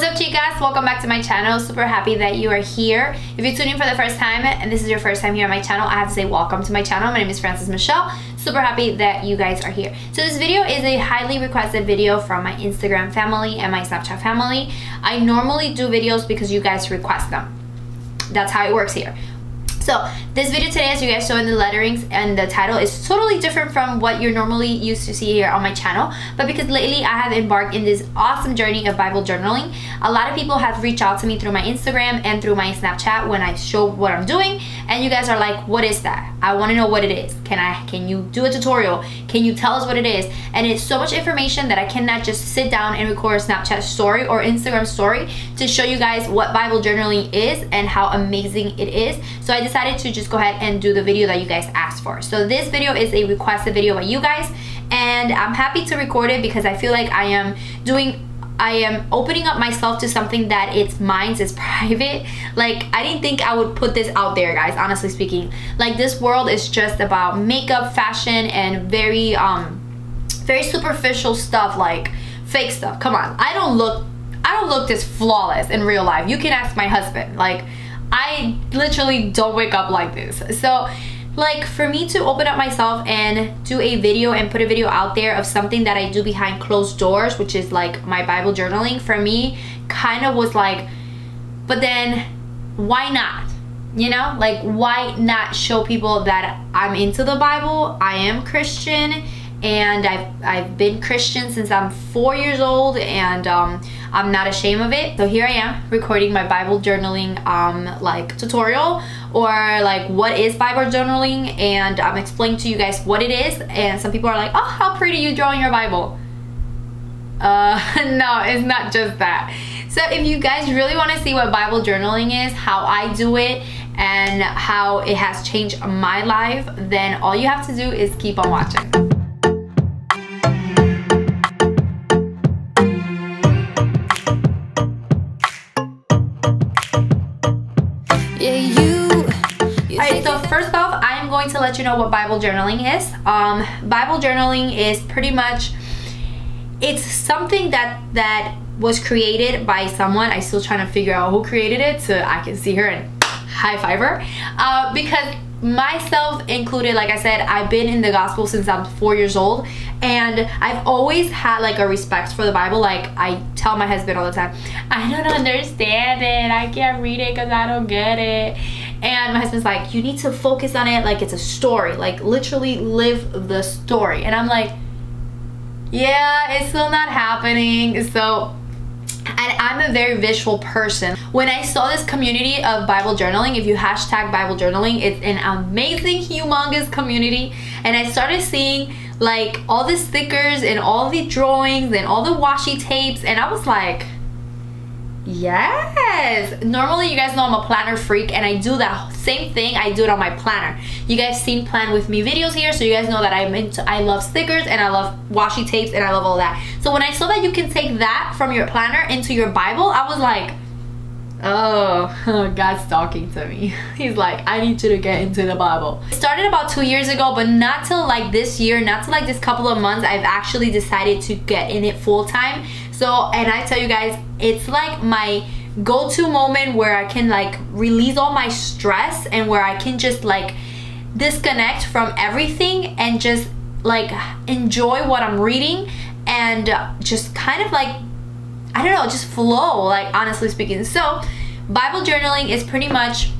What's up, chicas? Welcome back to my channel. Super happy that you are here. If you're tuning in for the first time and this is your first time here on my channel, I have to say welcome to my channel. My name is Frances Michelle. Super happy that you guys are here. So this video is a highly requested video from my Instagram family and my Snapchat family. I normally do videos because you guys request them. That's how it works here. So this video today, as you guys saw in the letterings and the title, is totally different from what you're normally used to see here on my channel, but because lately I have embarked in this awesome journey of Bible journaling. A lot of people have reached out to me through my Instagram and through my Snapchat when I show what I'm doing, and you guys are like, what is that? I want to know what it is. Can you do a tutorial? Can you tell us what it is? And it's so much information that I cannot just sit down and record a Snapchat story or Instagram story to show you guys what Bible journaling is and how amazing it is. So I decided to just go ahead and do the video that you guys asked for. So this video is a requested video by you guys, and I'm happy to record it because I feel like I am opening up myself to something that it's mine, it's private. Like, I didn't think I would put this out there, guys, honestly speaking. Like, this world is just about makeup, fashion, and very very superficial stuff, like fake stuff. Come on, I don't look this flawless in real life. You can ask my husband. Like, I literally don't wake up like this. So, like, for me to open up myself and do a video and put a video out there of something that I do behind closed doors, which is like my Bible journaling, for me kind of was like, but then why not? You know, like, why not show people that I'm into the Bible? I am Christian, and I've been Christian since I'm 4 years old, and I'm not ashamed of it. So here I am recording my Bible journaling like tutorial, or like what is Bible journaling, and I'm explaining to you guys what it is. And some people are like, oh, how pretty you draw in your Bible. No, it's not just that. So if you guys really want to see what Bible journaling is, how I do it, and how it has changed my life, then all you have to do is keep on watching. First off, I am going to let you know what Bible journaling is. Bible journaling is pretty much, it's something that was created by someone. I'm still trying to figure out who created it, so I can see her and high five her. Because myself included, like I said, I've been in the gospel since I'm 4 years old, and I've always had like a respect for the Bible. Like, I tell my husband all the time, I don't understand it. I can't read it because I don't get it. And my husband's like, you need to focus on it like it's a story, like literally live the story. And I'm like, yeah, it's still not happening. So, and I'm a very visual person. When I saw this community of Bible journaling, if you hashtag Bible journaling, it's an amazing, humongous community. And I started seeing like all the stickers and all the drawings and all the washi tapes, and I was like, yes. Normally, you guys know I'm a planner freak, and I do that same thing. I do it on my planner. You guys seen plan with me videos here, so you guys know that I love stickers, and I love washi tapes, and I love all that. So when I saw that you can take that from your planner into your Bible, I was like, oh, God's talking to me. He's like, I need you to get into the Bible. It started about 2 years ago, but not till like this year, not till like this couple of months, I've actually decided to get in it full time. So, and I tell you guys, it's like my go-to moment where I can like release all my stress, and where I can just like disconnect from everything and just like enjoy what I'm reading, and just kind of like, I don't know, just flow, like, honestly speaking. So Bible journaling is pretty much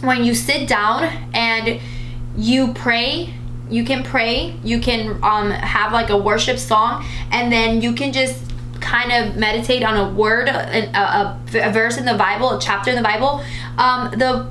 when you sit down and you pray. You can pray, you can have like a worship song, and then you can just kind of meditate on a word, a verse in the Bible, a chapter in the Bible. The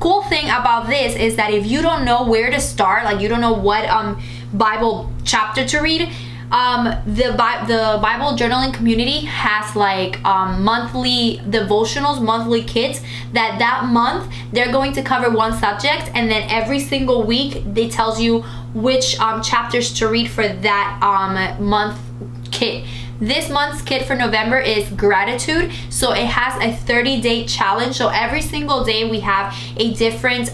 cool thing about this is that if you don't know where to start, like you don't know what Bible chapter to read, the Bible journaling community has like monthly devotionals, monthly kits, that month they're going to cover one subject, and then every single week they tells you which chapters to read for that month kit. This month's kit for November is gratitude, so it has a 30-day challenge. So every single day we have a different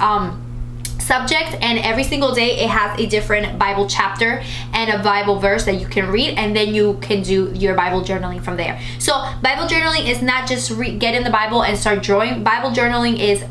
subject, and every single day it has a different Bible chapter and a Bible verse that you can read, and then you can do your Bible journaling from there. So Bible journaling is not just get in the Bible and start drawing. Bible journaling is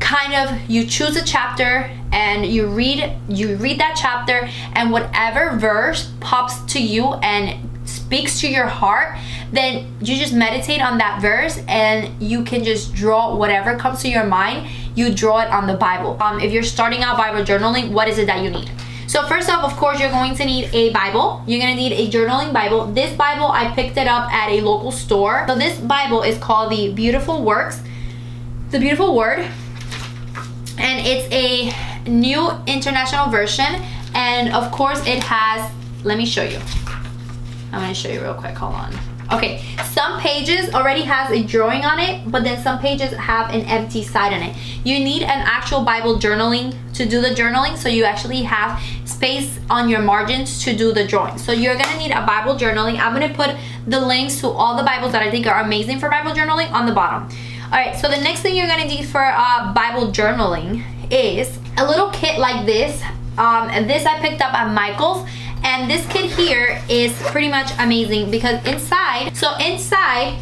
kind of, you choose a chapter and you read that chapter, and whatever verse pops to you and speaks to your heart, then you just meditate on that verse, and you can just draw whatever comes to your mind. You draw it on the Bible. If you're starting out Bible journaling, what is it that you need? So first off, of course, you're going to need a Bible. You're going to need a journaling Bible. This Bible, I picked it up at a local store. So this Bible is called the Beautiful Word, and it's a New International Version. And of course it has, let me show you. I'm gonna show you real quick, hold on. Okay, some pages already has a drawing on it, but then some pages have an empty side on it. You need an actual Bible journaling to do the journaling, so you actually have space on your margins to do the drawing. So you're gonna need a Bible journaling. I'm gonna put the links to all the Bibles that I think are amazing for Bible journaling on the bottom. All right, so the next thing you're gonna need for Bible journaling is a little kit like this. This I picked up at Michael's. And this kit here is pretty much amazing because inside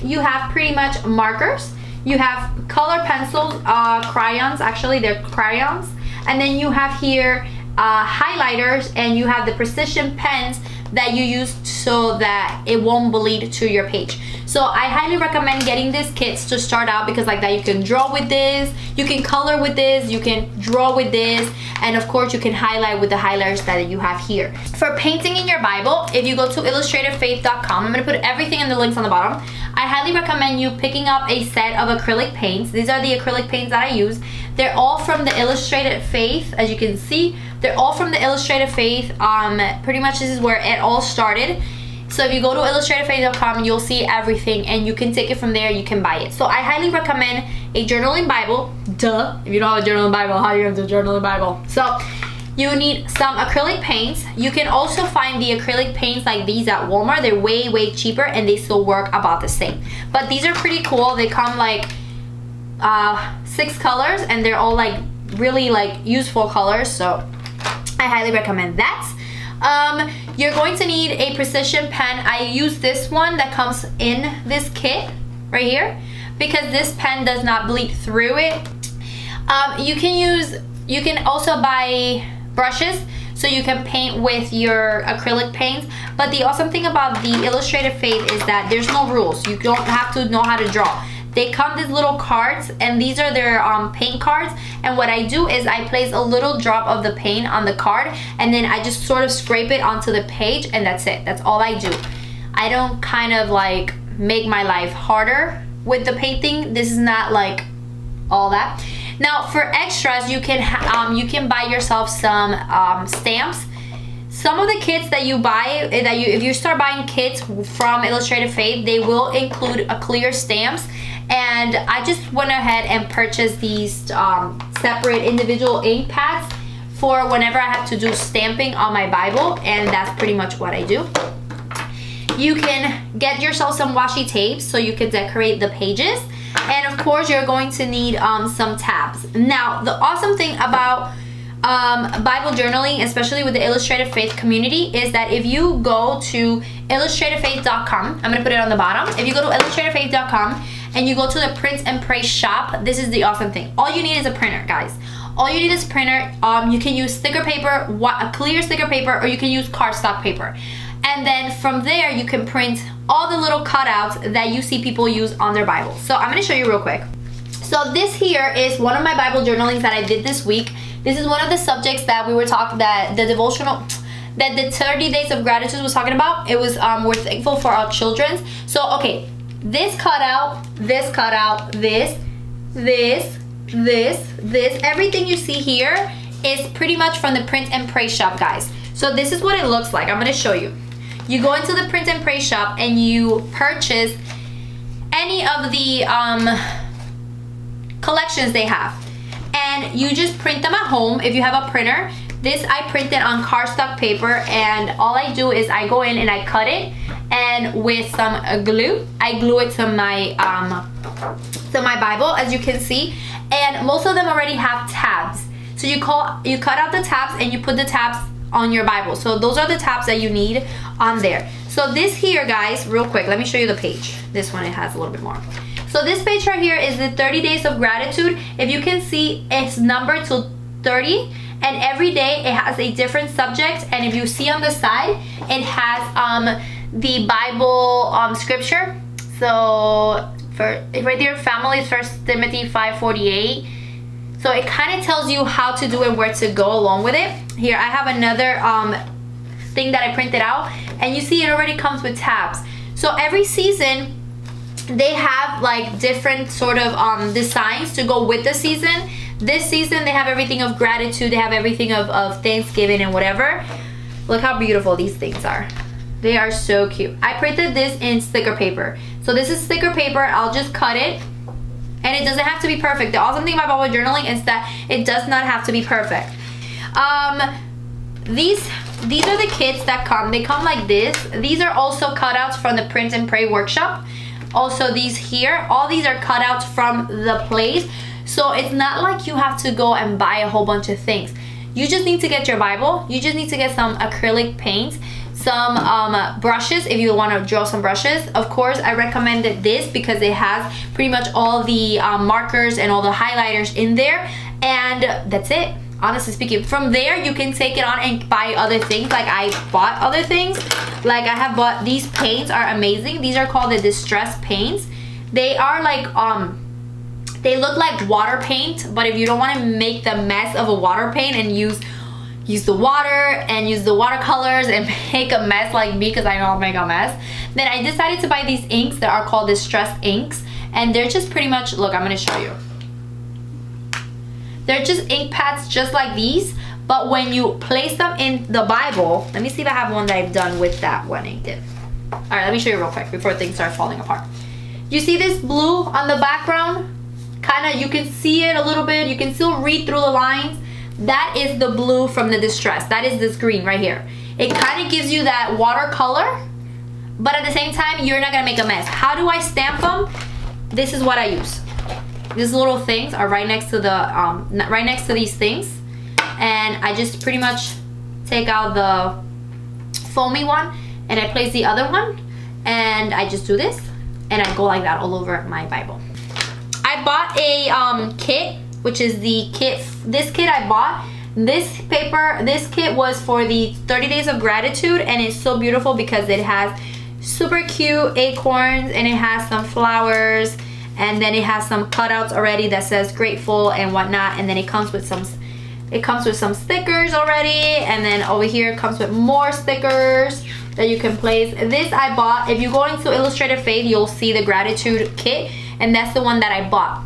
you have pretty much markers, you have color pencils, crayons, actually they're crayons, and then you have here highlighters, and you have the precision pens that you use so that it won't bleed to your page. So I highly recommend getting these kits to start out, because like that you can draw with this, you can color with this, you can draw with this, and of course you can highlight with the highlighters that you have here. For painting in your Bible, if you go to illustratedfaith.com, I'm gonna put everything in the links on the bottom. I highly recommend you picking up a set of acrylic paints. These are the acrylic paints that I use. They're all from the Illustrated Faith, as you can see. They're all from the Illustrated Faith. Pretty much this is where it all started. So if you go to illustratedfaith.com, you'll see everything, and you can take it from there, you can buy it. So I highly recommend a journaling Bible. Duh, if you don't have a journaling Bible, how are you going to do a journaling Bible? So you need some acrylic paints. You can also find the acrylic paints like these at Walmart. They're way, way cheaper, and they still work about the same. But these are pretty cool. They come like 6 colors, and they're all like really like useful colors. So I highly recommend that. You're going to need a precision pen. I use this one that comes in this kit right here because this pen does not bleed through it. You can also buy brushes so you can paint with your acrylic paints. But the awesome thing about the Illustrated Faith is that there's no rules. You don't have to know how to draw. They come these little cards, and these are their paint cards, and what I do is I place a little drop of the paint on the card, and then I just sort of scrape it onto the page, and that's it. That's all I do. I don't kind of like make my life harder with the painting. This is not like all that. Now for extras, you can buy yourself some stamps. Some of the kits that you buy, if you start buying kits from Illustrated Faith, they will include a clear stamps. And I just went ahead and purchased these separate individual ink pads for whenever I have to do stamping on my Bible, and that's pretty much what I do. You can get yourself some washi tape so you can decorate the pages. And of course, you're going to need some tabs. Now, the awesome thing about Bible journaling, especially with the Illustrated Faith community, is that if you go to illustratedfaith.com, I'm going to put it on the bottom. If you go to illustratedfaith.com and you go to the Print and Pray shop, this is the awesome thing. All you need is a printer, guys. All you need is a printer. You can use sticker paper, a clear sticker paper, or you can use cardstock paper. And then from there, you can print all the little cutouts that you see people use on their Bible. So I'm going to show you real quick. So this here is one of my Bible journalings that I did this week. This is one of the subjects that we were talking about, that the 30 days of gratitude was talking about. It was, we're thankful for our children. So, okay, this cutout, this, everything you see here is pretty much from the Print and Pray shop, guys. So this is what it looks like. I'm gonna show you. You go into the Print and Pray shop and you purchase any of the collections they have. And you just print them at home if you have a printer. This I printed on cardstock paper, and all I do is I go in and I cut it, and with some glue, I glue it to my Bible, as you can see. And most of them already have tabs. So So you cut out the tabs and you put the tabs on your Bible. So those are the tabs that you need on there. So this here, guys, real quick, let me show you the page. This one, it has a little bit more. So this page right here is the 30 days of gratitude. If you can see, it's numbered to 30. And every day it has a different subject, and if you see on the side, it has the Bible scripture. So for right there, family is 1 Timothy 5:48. So it kind of tells you how to do and where to go along with it. Here I have another thing that I printed out, and you see it already comes with tabs. So every season they have like different sort of designs to go with the season. This season they have everything of gratitude, they have everything of Thanksgiving and whatever. Look how beautiful these things are. They are so cute. I printed this in sticker paper. So this is sticker paper. I'll just cut it, and it doesn't have to be perfect. The awesome thing about Bible journaling is that it does not have to be perfect. These are the kits that come. They come like this. These are also cutouts from the Print and Pray workshop. Also these here, all these are cutouts from the plays. So it's not like you have to go and buy a whole bunch of things. You just need to get your Bible. You just need to get some acrylic paints, some brushes if you want to draw some brushes. Of course, I recommended this because it has pretty much all the markers and all the highlighters in there. And that's it, honestly speaking. From there, you can take it on and buy other things. Like I bought other things. Like I have bought, these paints are amazing. These are called the Distress paints. They are like, they look like water paint, but if you don't want to make the mess of a water paint and use the water and use the watercolors and make a mess like me, because I know I'll make a mess, then I decided to buy these inks that are called Distress inks, and they're just pretty much, look, I'm going to show you. They're just ink pads just like these, but when you place them in the Bible, let me see if I have one that I've done with that one I did. All right, let me show you real quick before things start falling apart. You see this blue on the background? Kind of, you can see it a little bit, you can still read through the lines. That is the blue from the Distress. That is this green right here. It kind of gives you that watercolor, but at the same time you're not gonna make a mess. How do I stamp them? This is what I use. These little things are right next to the right next to these things, and I just pretty much take out the foamy one and I place the other one, and I just do this and I go like that all over my Bible. I bought a kit, which is the kit, this kit I bought, this paper, this kit was for the 30 days of gratitude, and it's so beautiful because it has super cute acorns and it has some flowers, and then it has some cutouts already that says grateful and whatnot, and then it comes with some, it comes with some stickers already, and then over here it comes with more stickers that you can place. This I bought. If you go into Illustrated Faith, you'll see the gratitude kit, and that's the one that I bought.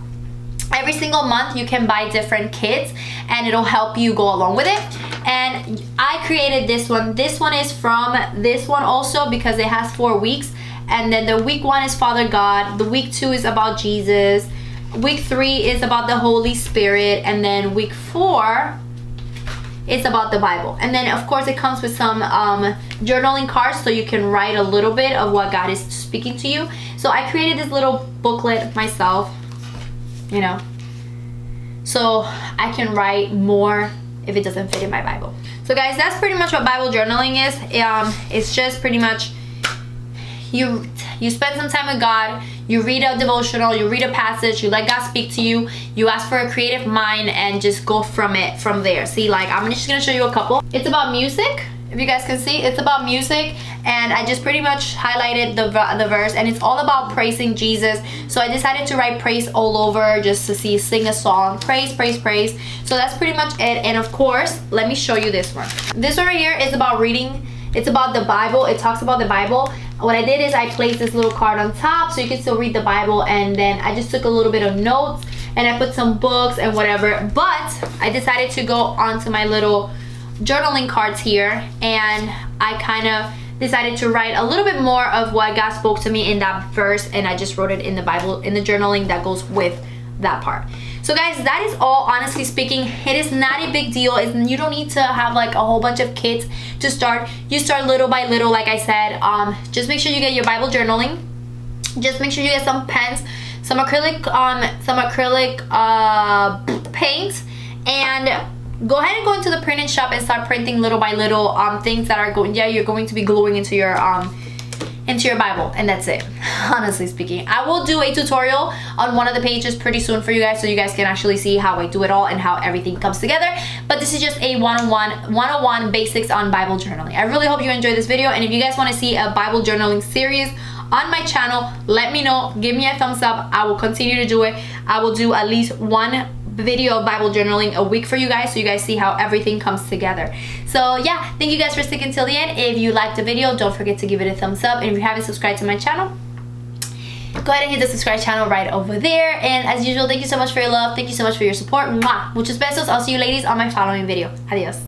Every single month you can buy different kits and it'll help you go along with it. And I created this one. This one is from this one also because it has 4 weeks, and then the week one is Father God, the week two is about Jesus, week three is about the Holy Spirit, and then week four it's about the Bible. And then of course it comes with some journaling cards so you can write a little bit of what God is speaking to you. So I created this little booklet myself, you know, so I can write more if it doesn't fit in my Bible. So guys, that's pretty much what Bible journaling is. It's just pretty much you spend some time with God, you read a devotional, you read a passage, you let God speak to you, you ask for a creative mind and just go from it, from there. See, like, I'm just gonna show you a couple. It's about music, if you guys can see, it's about music, and I just pretty much highlighted the verse, and it's all about praising Jesus. So I decided to write praise all over just to see, sing a song, praise, praise, praise. So that's pretty much it. And of course, let me show you this one. This one right here is about reading. It's about the Bible. It talks about the Bible. What I did is I placed this little card on top so you can still read the Bible, and then I just took a little bit of notes and I put some books and whatever, but I decided to go onto my little journaling cards here, and I kind of decided to write a little bit more of what God spoke to me in that verse, and I just wrote it in the Bible, in the journaling that goes with that part. So guys, that is all, honestly speaking. It is not a big deal. You don't need to have like a whole bunch of kits to start. You start little by little, like I said. Just make sure you get your Bible journaling. Just make sure you get some pens, some acrylic paint, and go ahead and go into the printing shop and start printing little by little things that are going, you're going to be gluing into your Bible, and that's it. Honestly speaking, I will do a tutorial on one of the pages pretty soon for you guys, so you guys can actually see how I do it all and how everything comes together. But this is just a one-on-one basics on Bible journaling. I really hope you enjoyed this video, and if you guys want to see a Bible journaling series on my channel, let me know. Give me a thumbs up. I will continue to do it. I will do at least one video of Bible journaling a week for you guys, so you guys see how everything comes together. So yeah, thank you guys for sticking till the end. If you liked the video, don't forget to give it a thumbs up, and if you haven't subscribed to my channel, go ahead and hit the subscribe channel right over there. And as usual, thank you so much for your love, thank you so much for your support. Mwah! Muchos besos. I'll see you ladies on my following video. Adios.